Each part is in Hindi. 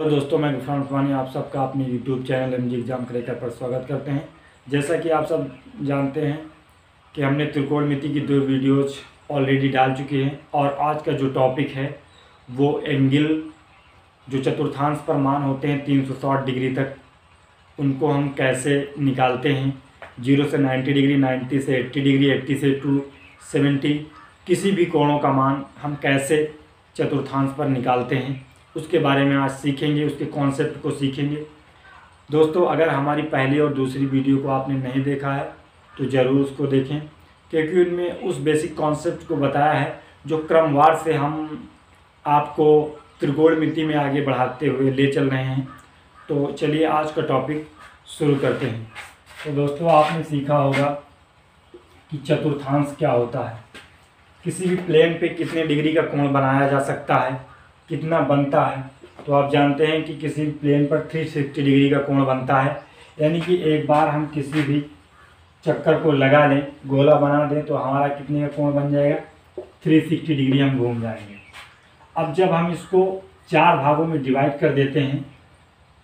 हेलो दोस्तों, मैं गुफ़ान रूफानी आप सबका अपने YouTube channel M G exam cracker पर स्वागत करते हैं। जैसा कि आप सब जानते हैं कि हमने त्रिकोणमिति की दो वीडियोज ऑलरेडी डाल चुकी हैं और आज का जो टॉपिक है वो एंगल जो चतुर्थांश पर मान होते हैं 360 डिग्री तक, उनको हम कैसे निकालते हैं। 0 से 90 डिग्री, 90 से 80 डिग्री, 80 से 270, किसी भी कोणों का मान हम कैसे चतुर्थांश पर निकालते हैं उसके बारे में आज सीखेंगे, उसके कॉन्सेप्ट को सीखेंगे। दोस्तों, अगर हमारी पहली और दूसरी वीडियो को आपने नहीं देखा है तो ज़रूर उसको देखें, क्योंकि उनमें उस बेसिक कॉन्सेप्ट को बताया है जो क्रमवार से हम आपको त्रिकोणमिति में आगे बढ़ाते हुए ले चल रहे हैं। तो चलिए आज का टॉपिक शुरू करते हैं। तो दोस्तों, आपने सीखा होगा कि चतुर्थांश क्या होता है, किसी भी प्लेन पे कितने डिग्री का कोण बनाया जा सकता है, कितना बनता है। तो आप जानते हैं कि किसी प्लेन पर 360 डिग्री का कोण बनता है, यानी कि एक बार हम किसी भी चक्कर को लगा लें, गोला बना दें तो हमारा कितने का कोण बन जाएगा, 360 डिग्री हम घूम जाएंगे। अब जब हम इसको चार भागों में डिवाइड कर देते हैं,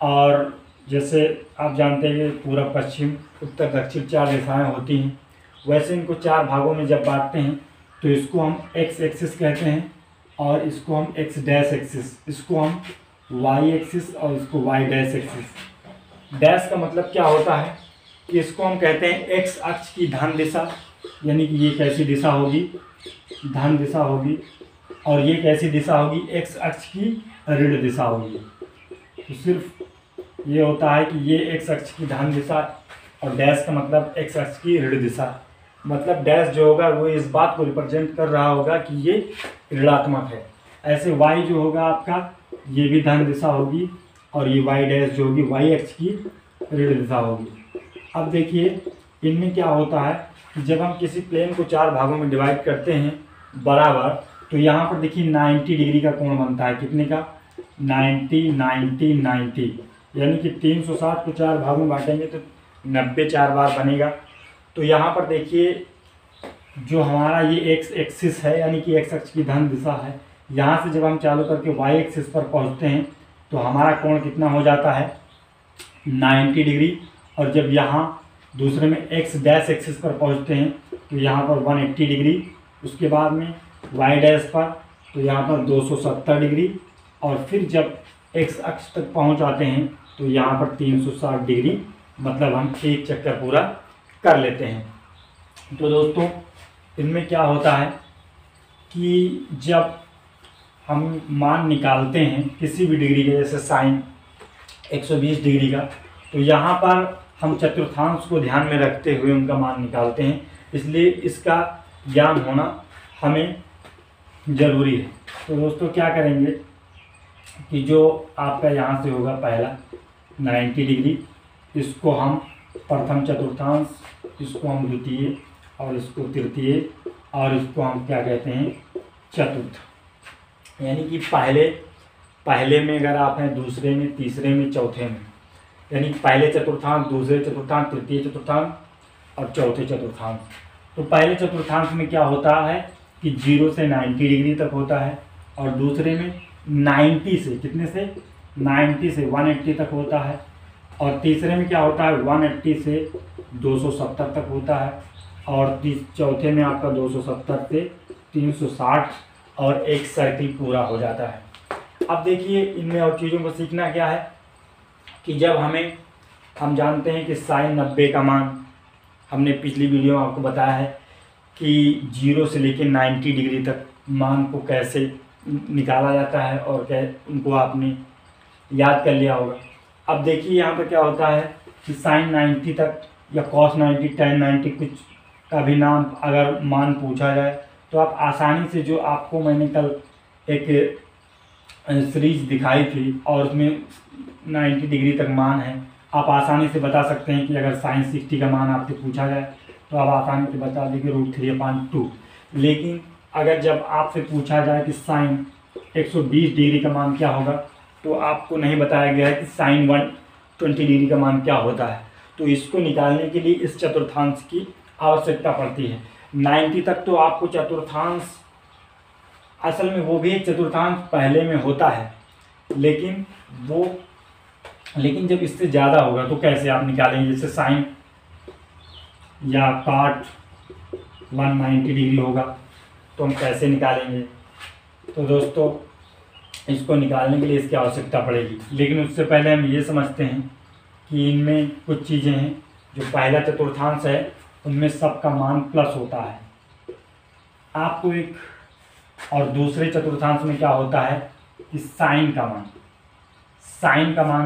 और जैसे आप जानते हैं कि पूरा पश्चिम, उत्तर, दक्षिण चार दिशाएँ होती हैं, वैसे इनको चार भागों में जब बांटते हैं तो इसको हम एक्स एक्सिस कहते हैं, और इसको हम एक्स डैश एक्सिस, इसको हम वाई एक्सिस और इसको वाई डैश एक्सिस। डैश का मतलब क्या होता है कि इसको हम कहते हैं एक्स अक्ष की धन दिशा, यानी कि ये कैसी दिशा होगी, धन दिशा होगी, और ये कैसी दिशा होगी, एक्स अक्ष की ऋण दिशा होगी। तो सिर्फ ये होता है कि ये एक्स अक्ष की धन दिशा और डैश का मतलब एक्स अक्ष की ऋण दिशा, मतलब डैश जो होगा वो इस बात को रिप्रेजेंट कर रहा होगा कि ये ऋणात्मक है। ऐसे वाई जो होगा आपका, ये भी धन दिशा होगी, और ये वाई डैश जो होगी वाई एक्स की ऋण दिशा होगी। अब देखिए इनमें क्या होता है कि जब हम किसी प्लेन को चार भागों में डिवाइड करते हैं बराबर, तो यहाँ पर देखिए 90 डिग्री का कोण बनता है। कितने का, 90 90 90, यानी कि 360 को चार भागों में बांटेंगे तो 90 चार बार बनेगा। तो यहाँ पर देखिए जो हमारा ये एक्स एक्सिस है, यानी कि एक्स अक्ष की धन दिशा है, यहाँ से जब हम चालू करके वाई एक्सिस पर पहुँचते हैं तो हमारा कोण कितना हो जाता है, 90 डिग्री। और जब यहाँ दूसरे में एक्स डैश एक्सिस पर पहुँचते हैं तो यहाँ पर 180 डिग्री, उसके बाद में वाई डैश पर तो यहाँ पर 270 डिग्री, और फिर जब एक्स अक्ष तक पहुँच आते हैं तो यहाँ पर 360 डिग्री, मतलब हम एक चक्कर पूरा कर लेते हैं। तो दोस्तों, इनमें क्या होता है कि जब हम मान निकालते हैं किसी भी डिग्री के, जैसे साइन 120 डिग्री का, तो यहाँ पर हम चतुर्थांश को ध्यान में रखते हुए उनका मान निकालते हैं, इसलिए इसका ज्ञान होना हमें ज़रूरी है। तो दोस्तों, क्या करेंगे कि जो आपका यहाँ से होगा पहला 90 डिग्री, इसको हम प्रथम चतुर्थांश, इसको हम द्वितीय, और इसको तृतीय, और इसको हम क्या कहते हैं, चतुर्थ। यानी कि पहले में अगर आप हैं, दूसरे में, तीसरे में, चौथे में, यानी पहले चतुर्थांश, दूसरे चतुर्थांश, तृतीय चतुर्थांश और चौथे चतुर्थांश। तो पहले चतुर्थांश में क्या होता है कि 0 से 90 डिग्री तक होता है, और दूसरे में 90 से, कितने से, 90 से 180 तक होता है, और तीसरे में क्या होता है, 180 से 270 तक होता है, और चौथे में आपका 270 से 360, और एक सर्किल पूरा हो जाता है। अब देखिए इनमें और चीज़ों को सीखना क्या है कि जब हम जानते हैं कि साइन 90 का मान हमने पिछली वीडियो में आपको बताया है कि 0 से लेकर 90 डिग्री तक मान को कैसे निकाला जाता है, और उनको आपने याद कर लिया होगा। अब देखिए यहाँ पर क्या होता है कि साइन 90 तक या कॉस 90, टैन 90, कुछ का भी नाम अगर मान पूछा जाए तो आप आसानी से, जो आपको मैंने कल एक सीरीज दिखाई थी और उसमें 90 डिग्री तक मान है, आप आसानी से बता सकते हैं कि अगर साइन 60 का मान आपसे पूछा जाए तो आप आसानी से बता देंगे √3/2। लेकिन अगर जब आपसे पूछा जाए कि साइन 120 डिग्री का मान क्या होगा, तो आपको नहीं बताया गया है कि साइन 120 डिग्री का मान क्या होता है। तो इसको निकालने के लिए इस चतुर्थांश की आवश्यकता पड़ती है। 90 तक तो आपको चतुर्थांश, असल में वो भी एक चतुर्थांश पहले में होता है, लेकिन जब इससे ज़्यादा होगा तो कैसे आप निकालेंगे। जैसे साइन या काट 190 डिग्री होगा तो हम कैसे निकालेंगे। तो दोस्तों इसको निकालने के लिए इसकी आवश्यकता पड़ेगी, लेकिन उससे पहले हम ये समझते हैं कि इनमें कुछ चीज़ें हैं। जो पहला चतुर्थांश है उनमें सब का मान प्लस होता है आपको एक, और दूसरे चतुर्थांश में क्या होता है कि साइन का मान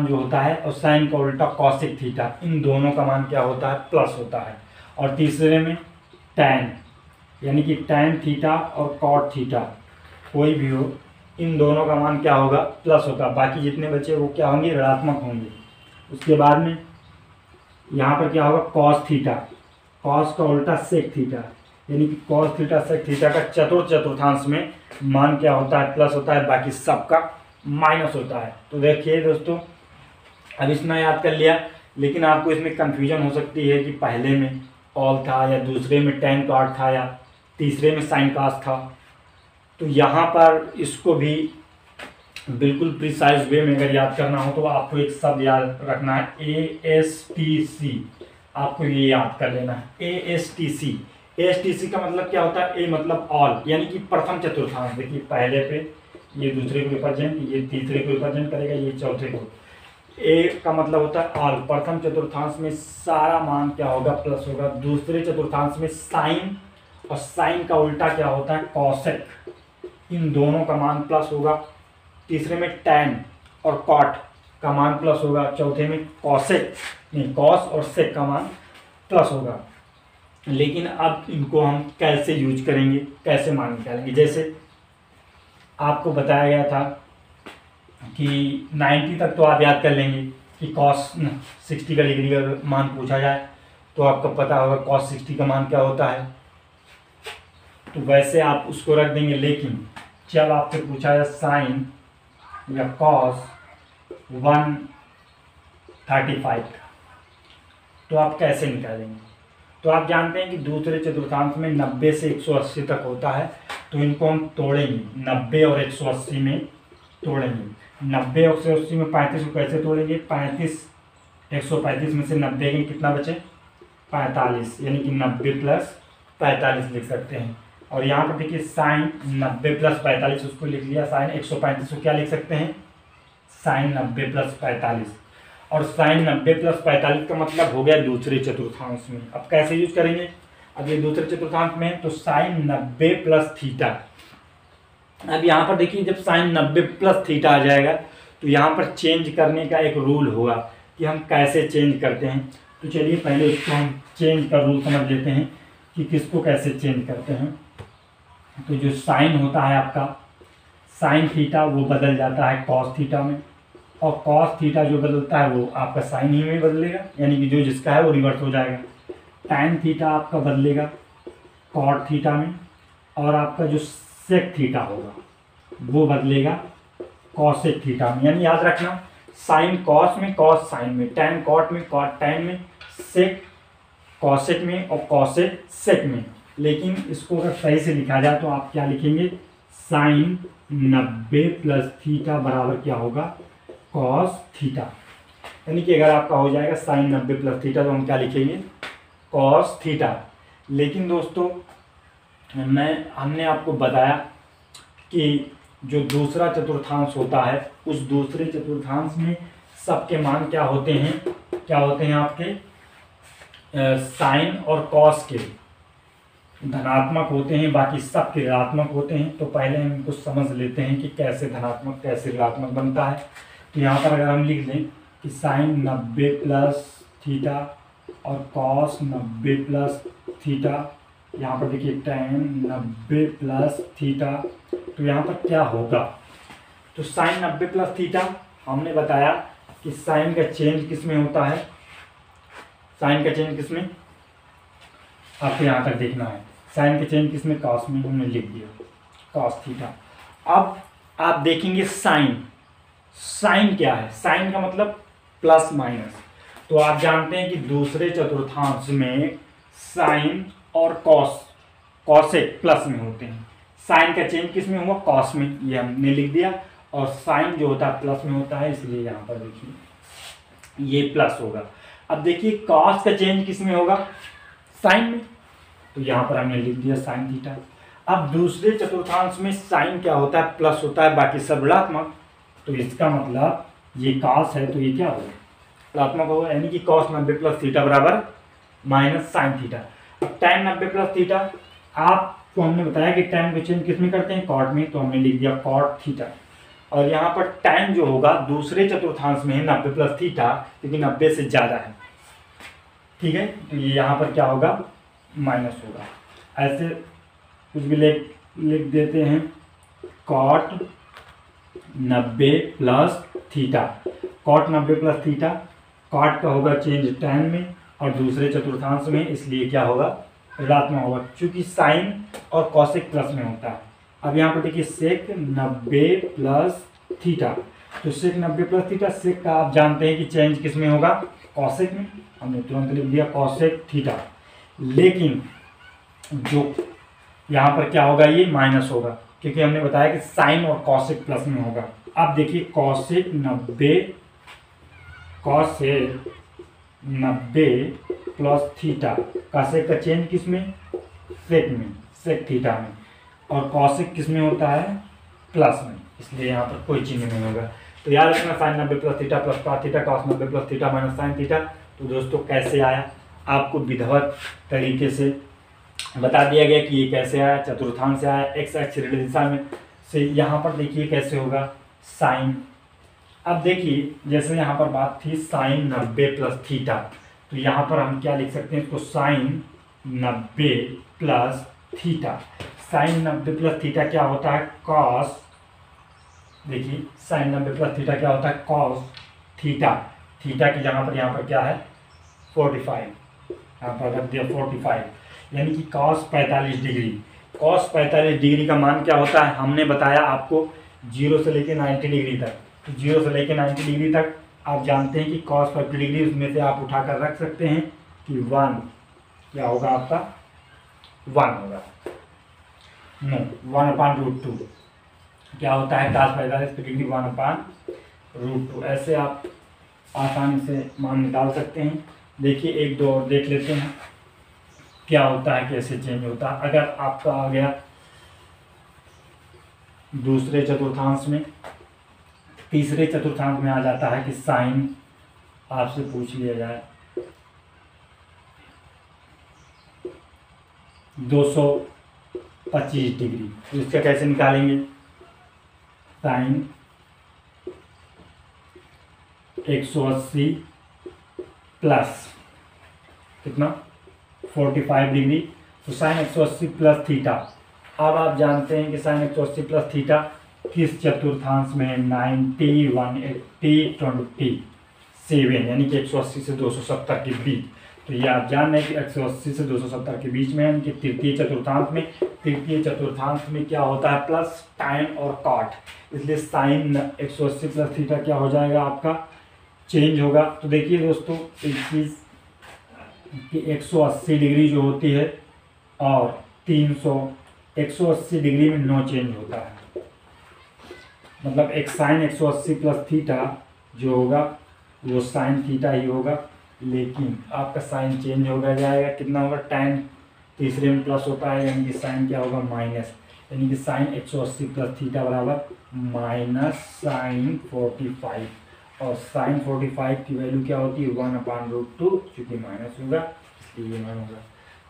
जो होता है और साइन का उल्टा कॉसेक थीटा, इन दोनों का मान क्या होता है, प्लस होता है। और तीसरे में टैन यानी कि टैन थीटा और कॉट थीटा कोई भी हो, इन दोनों का मान क्या होगा, प्लस होगा। बाकी जितने बचे वो क्या होंगे, ऋणात्मक होंगे। उसके बाद में यहाँ पर क्या होगा, कॉस थीटा, कॉस का उल्टा सेक थीटा, यानी कि कॉस थीटा सेक थीटा का चतुर्थांश में मान क्या होता है, प्लस होता है, बाकी सबका माइनस होता है। तो देखिए दोस्तों अब इसमें याद कर लिया, लेकिन आपको इसमें कन्फ्यूजन हो सकती है कि पहले में ऑल था या दूसरे में टैन कॉट था या तीसरे में साइन कॉस था। तो यहाँ पर इसको भी बिल्कुल प्रिसाइज वे में अगर याद करना हो तो आपको एक शब्द याद रखना है, ASTC। आपको ये याद कर लेना है ASTC का मतलब क्या होता है, ए मतलब ऑल, यानी कि प्रथम चतुर्थांश। देखिए पहले पे ये, दूसरे को रिप्रेजेंट, ये तीसरे को रिप्रेजेंट करेगा, ये चौथे को। ए का मतलब होता है ऑल, प्रथम चतुर्थांश में सारा मान क्या होगा, प्लस होगा। दूसरे चतुर्थांश में साइन और साइन का उल्टा क्या होता है, कॉसेक, इन दोनों का मान प्लस होगा। तीसरे में टैन और कॉट का मान प्लस होगा। चौथे में कॉस और सेक का मान प्लस होगा। लेकिन अब इनको हम कैसे यूज करेंगे, कैसे मान निकालेंगे। जैसे आपको बताया गया था कि 90 तक तो आप याद कर लेंगे कि कॉस 60 का डिग्री का मान पूछा जाए तो आपको पता होगा कॉस 60 का मान क्या होता है, तो वैसे आप उसको रख देंगे। लेकिन जब आपसे पूछा जाए साइन या कॉस 135 का, तो आप कैसे निकालेंगे। तो आप जानते हैं कि दूसरे चतुर्थांश में 90 से 180 तक होता है, तो इनको हम तोड़ेंगे, 90 और 180 में तोड़ेंगे। 90 और 180 में 35 को कैसे तोड़ेंगे, 35 135 में से 90 के कितना बचे, 45, यानी कि 90 + 45 लिख सकते हैं। और यहाँ पर देखिए साइन 90 + 45 उसको लिख लिया, साइन 135 को क्या लिख सकते हैं, साइन 90 + 45। और साइन 90 + 45 का मतलब हो गया दूसरे चतुर्थांश में। अब कैसे यूज करेंगे, अब ये दूसरे चतुर्थांश में है तो साइन 90 + थीटा। अब यहाँ पर देखिए जब साइन 90 + थीटा आ जाएगा तो यहाँ पर चेंज करने का एक रूल होगा कि हम कैसे चेंज करते हैं। तो चलिए पहले इसको हम चेंज का रूल समझ लेते हैं कि किसको कैसे चेंज करते हैं। तो जो साइन होता है आपका साइन थीटा वो बदल जाता है कॉस थीटा में, और कॉस थीटा जो बदलता है वो आपका साइन ही में बदलेगा, यानी कि जो जिसका है वो रिवर्स हो जाएगा। टैन थीटा आपका बदलेगा कॉट थीटा में, और आपका जो सेक थीटा होगा वो बदलेगा कॉसेक थीटा में। यानी याद रखना साइन कॉस में कॉस साइन में, टैन कॉट में कॉट टैन में, सेक कॉसेक में और कॉसेक सेक में। लेकिन इसको अगर सही से लिखा जाए तो आप क्या लिखेंगे, साइन 90 + थीटा बराबर क्या होगा, कॉस थीटा। यानी कि अगर आपका हो जाएगा साइन 90 + थीटा तो हम क्या लिखेंगे, कॉस थीटा। लेकिन दोस्तों हमने आपको बताया कि जो दूसरा चतुर्थांश होता है उस दूसरे चतुर्थांश में सबके मान क्या होते हैं आपके, साइन और कॉस के धनात्मक होते हैं, बाकी सबके ऋणात्मक होते हैं। तो पहले हम इनको समझ लेते हैं कि कैसे धनात्मक कैसे ऋणात्मक बनता है। तो यहाँ पर अगर हम लिख दें कि साइन 90 + थीटा और कॉस 90 + थीटा, यहाँ पर देखिए टैन 90 + थीटा, तो यहाँ पर क्या होगा। तो साइन 90 + थीटा हमने बताया कि साइन का चेंज किस में होता है, साइन का चेंज किस में, आपको यहाँ तक देखना है, साइन का चेंज किस में, कॉस में, हमने लिख दिया कॉस थीटा। अब आप देखेंगे साइन क्या है, साइन का मतलब प्लस माइनस। तो आप जानते हैं कि दूसरे चतुर्थांश में साइन और कॉसेक प्लस में होते हैं। साइन का चेंज किस में हुआ, कॉस में, ये हमने लिख दिया। और साइन जो होता है प्लस में होता है, इसलिए यहाँ पर देखिए ये प्लस होगा। अब देखिए कॉस का चेंज किस में होगा, साइन में, तो यहाँ पर हमने लिख दिया साइन थीटा। अब दूसरे चतुर्थांश में साइन क्या होता है, प्लस होता है, बाकी सब ऋणात्मक, तो इसका मतलब ये कॉस है तो ये क्या होगा, ऋणात्मक होगा, यानी कि कॉस 90 प्लस थीटा बराबर माइनस साइन थीटा। अब टैन 90 प्लस थीटा, आपको हमने बताया कि टैन को चेंज किस में करते हैं, कॉट में, तो हमने लिख दिया कॉट थीटा। और यहाँ पर टैन जो होगा दूसरे चतुर्थांश में है 90 प्लस थीटा, क्योंकि 90 से ज़्यादा है, ठीक है, तो ये यहाँ पर क्या होगा, माइनस होगा। ऐसे कुछ भी लिख देते हैं, cot 90 plus theta, cot 90 plus theta, cot का होगा चेंज टैन में और दूसरे चतुर्थांश में, इसलिए क्या होगा, ऋणात्मक होगा, चूँकि साइन और कॉसेक प्लस में होता है। अब यहाँ पर देखिए सेक 90 प्लस थीटा, तो सेक 90 प्लस थीटा, सेक का आप जानते हैं कि चेंज किस में होगा, कॉसेक में, हमने तुरंत लिख दिया कॉसेक थीटा। लेकिन जो यहाँ पर क्या होगा, ये माइनस होगा, क्योंकि हमने बताया कि साइन और कॉसेक प्लस में होगा। अब देखिए cosec 90, cosec 90 plus theta, cosec का चेंज किस में, सेक थीटा में, और कॉसेक किस में होता है, प्लस में, इसलिए यहाँ पर कोई चिन्ह नहीं होगा। तो याद रखना sine 90 plus theta plus cos theta, cos 90 plus theta minus sine theta. तो दोस्तों कैसे आया, आपको विधिवत तरीके से बता दिया गया कि ये कैसे आया, चतुर्थांश से आया, एक्स अक्ष दिशा में से। यहाँ पर देखिए कैसे होगा साइन, अब देखिए जैसे यहाँ पर बात थी साइन 90 प्लस थीटा, तो यहाँ पर हम क्या लिख सकते हैं इसको, sine 90 plus theta. Sine 90 plus theta क्या होता है, कॉस, देखिए साइन 90 प्लस थीटा क्या होता है, कॉस थीटा, थीटा की जगह पर यहाँ पर क्या है 45, यहाँ पर रख दिया 45, यानी कि कॉस 45 डिग्री। कॉस 45 डिग्री का मान क्या होता है, हमने बताया आपको 0 से लेकर 90 डिग्री तक, तो 0 से लेकर 90 डिग्री तक आप जानते हैं कि कॉस 45 डिग्री, उसमें से आप उठा कर रख सकते हैं कि 1 क्या होगा आपका, 1 होगा, नो 1/√2 क्या होता है, कॉस 45 डिग्री 1/√2। ऐसे आप आसानी से मान निकाल सकते हैं। देखिए एक दो और देख लेते हैं क्या होता है, कैसे चेंज होता है। अगर आपका आ गया दूसरे चतुर्थांश में, तीसरे चतुर्थांश में आ जाता है कि साइन, आपसे पूछ लिया जाए 225 डिग्री, तो इसका कैसे निकालेंगे, साइन 180 प्लस कितना 45 डिग्री, तो साइन 180 प्लस थीटा। अब आप जानते हैं कि साइन 180 प्लस थीटा किस चतुर्थांश में, 90, 180, 27, यानी कि 180 से 270 के बीच। तो ये आप जान रहे हैं कि 180 से 270 के बीच में, इनके तृतीय चतुर्थांश में। तृतीय चतुर्थांश में क्या होता है, प्लस टाइम और कॉट, इसलिए साइन 180 प्लस थीटा क्या हो जाएगा आपका, चेंज होगा। तो देखिए दोस्तों एक चीज़ कि 180 डिग्री जो होती है और 300, 180 डिग्री में नो चेंज होता है, मतलब एक साइन 180 प्लस थीटा जो होगा वो साइन थीटा ही होगा, लेकिन आपका साइन चेंज हो जाएगा, कितना होगा, टैन तीसरे में प्लस होता है, यानी कि साइन क्या होगा, माइनस, यानी कि साइन 180 प्लस थीटा बराबर माइनस साइन 45, और साइन 45 की वैल्यू क्या होती है, 1/√2, चूँकि माइनस होगा इसलिए मान होगा।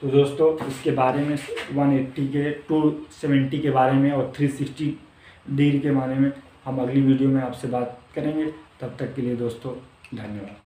तो दोस्तों इसके बारे में 180 के, 270 के बारे में और 360 डिग्री के बारे में हम अगली वीडियो में आपसे बात करेंगे। तब तक के लिए दोस्तों धन्यवाद।